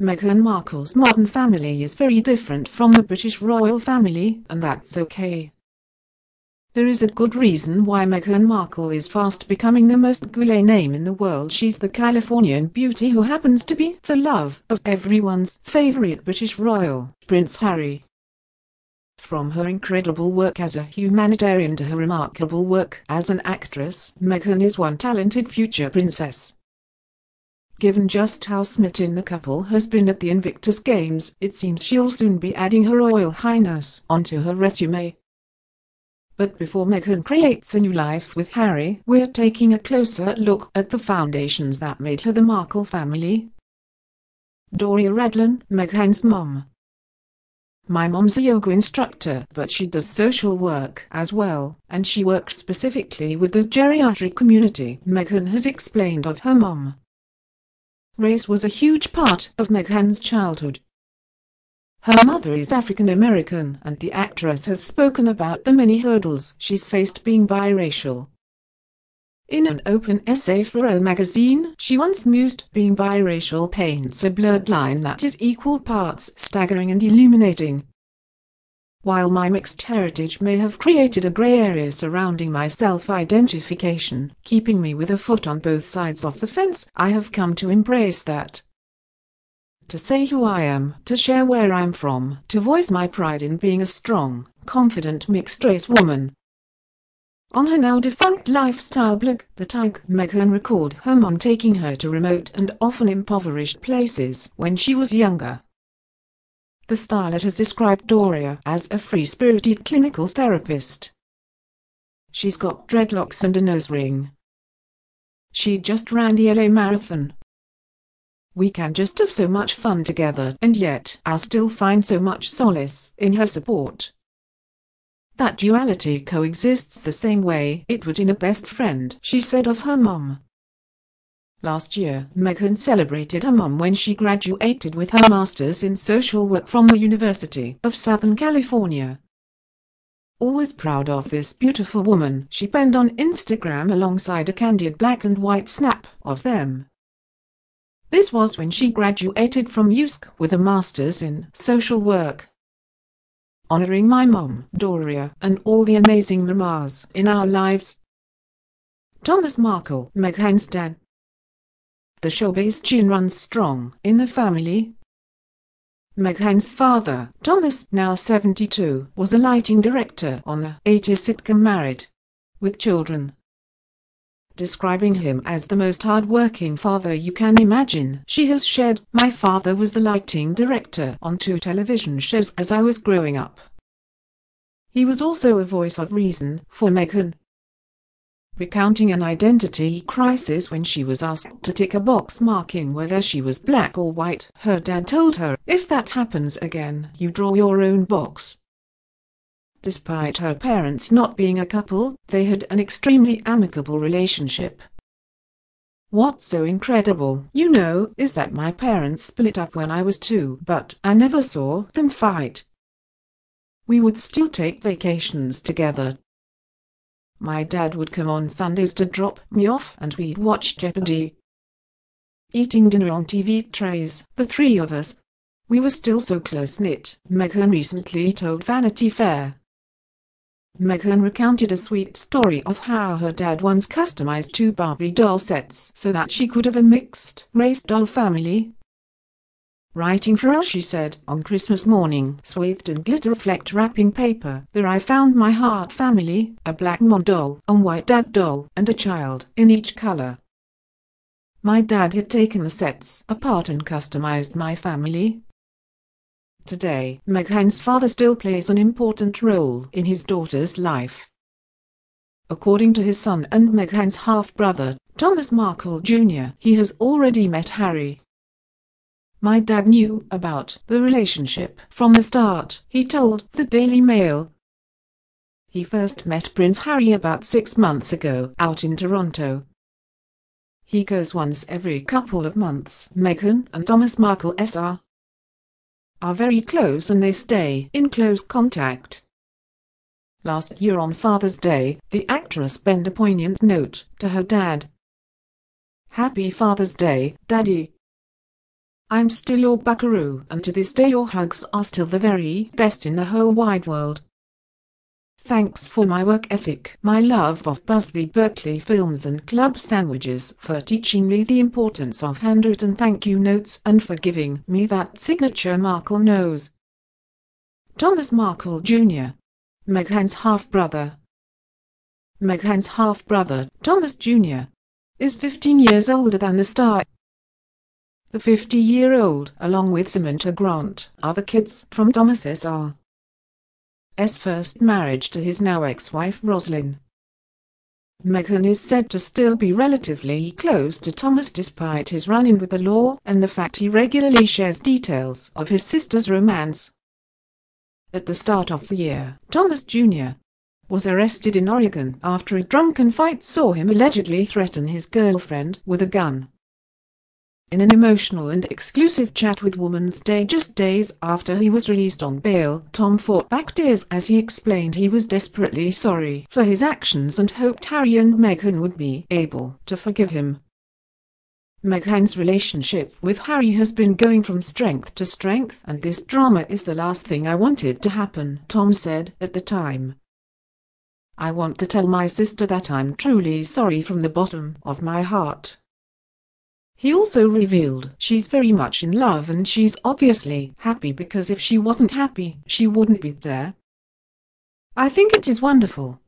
Meghan Markle's modern family is very different from the British royal family, and that's okay. There is a good reason why Meghan Markle is fast becoming the most goulé name in the world. She's the Californian beauty who happens to be the love of everyone's favorite British royal, Prince Harry. From her incredible work as a humanitarian to her remarkable work as an actress, Meghan is one talented future princess. Given just how smitten the couple has been at the Invictus Games, it seems she'll soon be adding Her Royal Highness onto her resume. But before Meghan creates a new life with Harry, we're taking a closer look at the foundations that made her the Markle family. Doria Ragland, Meghan's mom. My mom's a yoga instructor, but she does social work as well, and she works specifically with the geriatric community, Meghan has explained of her mom. Race was a huge part of Meghan's childhood. Her mother is African American, and the actress has spoken about the many hurdles she's faced being biracial. In an open essay for O magazine, she once mused, "Being biracial paints a blurred line that is equal parts staggering and illuminating. While my mixed heritage may have created a gray area surrounding my self-identification, keeping me with a foot on both sides of the fence, I have come to embrace that. To say who I am, to share where I'm from, to voice my pride in being a strong, confident mixed-race woman." On her now-defunct lifestyle blog, the Tig, Meghan recalled her mom taking her to remote and often impoverished places when she was younger. The starlet has described Doria as a free-spirited clinical therapist. She's got dreadlocks and a nose ring. She just ran the LA Marathon. "We can just have so much fun together, and yet I still find so much solace in her support." That duality coexists the same way it would in a best friend, she said of her mum. Last year, Meghan celebrated her mum when she graduated with her master's in social work from the University of Southern California. "Always proud of this beautiful woman," she penned on Instagram alongside a candid black and white snap of them. This was when she graduated from USC with a master's in social work. "Honoring my mom, Doria, and all the amazing mamas in our lives." Thomas Markle, Meghan's dad. The showbiz gene runs strong in the family. Meghan's father, Thomas, now 72, was a lighting director on the 80s sitcom Married with Children. Describing him as the most hard-working father you can imagine, she has shared, "My father was the lighting director on 2 television shows as I was growing up. He was also a voice of reason for Meghan." Recounting an identity crisis when she was asked to tick a box marking whether she was black or white, her dad told her, "If that happens again, you draw your own box." Despite her parents not being a couple, they had an extremely amicable relationship. "What's so incredible, you know, is that my parents split up when I was 2, but I never saw them fight. We would still take vacations together. My dad would come on Sundays to drop me off and we'd watch Jeopardy! Eating dinner on TV trays, the 3 of us. We were still so close-knit," Meghan recently told Vanity Fair. Meghan recounted a sweet story of how her dad once customized 2 Barbie doll sets so that she could have a mixed-race doll family. "Writing for us," she said, "on Christmas morning, swathed in glitter reflect wrapping paper, there I found my heart family, a black mom doll, a white dad doll, and a child, in each color. My dad had taken the sets apart and customized my family." Today, Meghan's father still plays an important role in his daughter's life. According to his son and Meghan's half-brother, Thomas Markle Jr., he has already met Harry. "My dad knew about the relationship from the start," he told the Daily Mail. He first met Prince Harry about 6 months ago out in Toronto. He goes once every couple of months. Meghan and Thomas Markle Sr. are very close and they stay in close contact. Last year on Father's Day, the actress penned a poignant note to her dad. "Happy Father's Day, Daddy. I'm still your buckaroo, and to this day your hugs are still the very best in the whole wide world. Thanks for my work ethic, my love of Busby Berkeley films and club sandwiches, for teaching me the importance of handwritten thank you notes and for giving me that signature Markle nose. Thomas Markle Jr. Meghan's half-brother. Meghan's half-brother, Thomas Jr., is 15 years older than the star. The 50-year-old, along with Samantha Grant, are the kids from Thomas Sr.'s first marriage to his now ex-wife Roslyn. Meghan is said to still be relatively close to Thomas despite his run-in with the law and the fact he regularly shares details of his sister's romance. At the start of the year, Thomas Jr. was arrested in Oregon after a drunken fight saw him allegedly threaten his girlfriend with a gun. In an emotional and exclusive chat with Woman's Day just days after he was released on bail, Tom fought back tears as he explained he was desperately sorry for his actions and hoped Harry and Meghan would be able to forgive him. Meghan's relationship with Harry has been going from strength to strength, and this drama is the last thing I wanted to happen, Tom said at the time. I want to tell my sister that I'm truly sorry from the bottom of my heart. He also revealed she's very much in love and she's obviously happy because if she wasn't happy, she wouldn't be there. I think it is wonderful.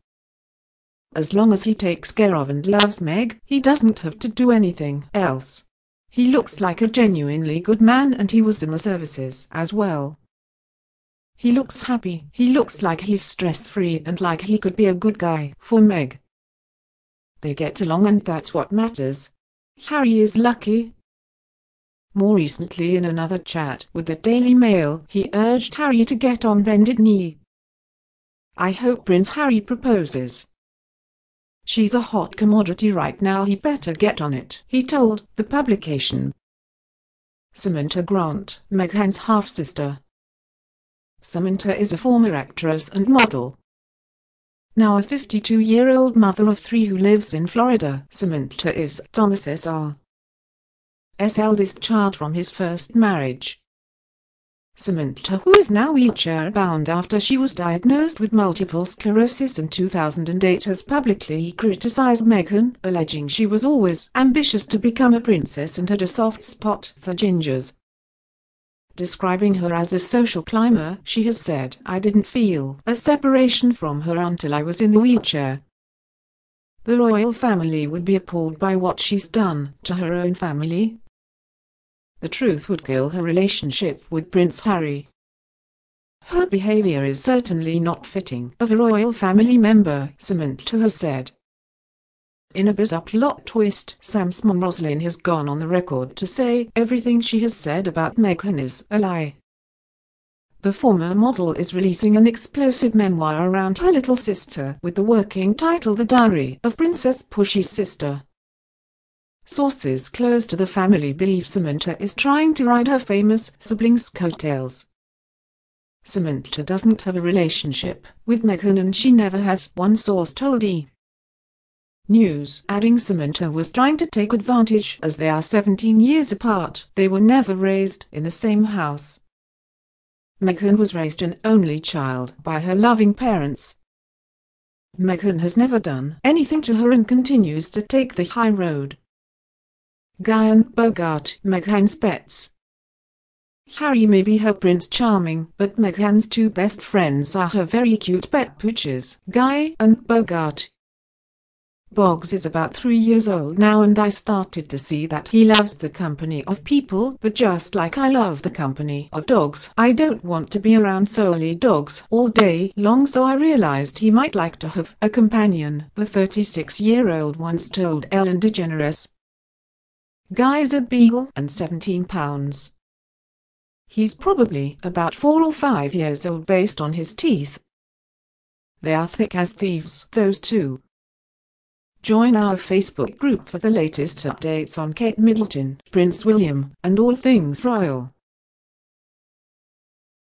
As long as he takes care of and loves Meg, he doesn't have to do anything else. He looks like a genuinely good man and he was in the services as well. He looks happy, he looks like he's stress-free and like he could be a good guy for Meg. They get along and that's what matters. Harry is lucky. More recently in another chat with the Daily Mail, he urged Harry to get on bended knee. I hope Prince Harry proposes. She's a hot commodity right now, he better get on it, he told the publication. Samantha Grant, Meghan's half-sister. Samantha is a former actress and model. Now a 52-year-old mother of three who lives in Florida, Samantha is Thomas Sr.'s eldest child from his first marriage. Samantha, who is now wheelchair-bound after she was diagnosed with multiple sclerosis in 2008, has publicly criticized Meghan, alleging she was always ambitious to become a princess and had a soft spot for gingers. Describing her as a social climber, she has said, I didn't feel a separation from her until I was in the wheelchair. The royal family would be appalled by what she's done to her own family. The truth would kill her relationship with Prince Harry. Her behavior is certainly not fitting of a royal family member, Samantha has said. In a bizarre plot twist, Sam's mom Roslyn has gone on the record to say everything she has said about Meghan is a lie. The former model is releasing an explosive memoir around her little sister with the working title The Diary of Princess Pussy's Sister. Sources close to the family believe Samantha is trying to ride her famous sibling's coattails. Samantha doesn't have a relationship with Meghan and she never has, one source told E! News, adding Samantha was trying to take advantage as they are 17 years apart. They were never raised in the same house. Meghan was raised an only child by her loving parents. Meghan has never done anything to her and continues to take the high road. Guy and Bogart, Meghan's pets. Harry may be her Prince Charming, but Meghan's two best friends are her very cute pet pooches, Guy and Bogart. Boggs is about 3 years old now and I started to see that he loves the company of people, but just like I love the company of dogs, I don't want to be around solely dogs all day long, so I realized he might like to have a companion, the 36-year-old once told Ellen DeGeneres. Guy is a beagle and 17 pounds. He's probably about 4 or 5 years old based on his teeth. They are thick as thieves, those two. Join our Facebook group for the latest updates on Kate Middleton, Prince William, and all things royal.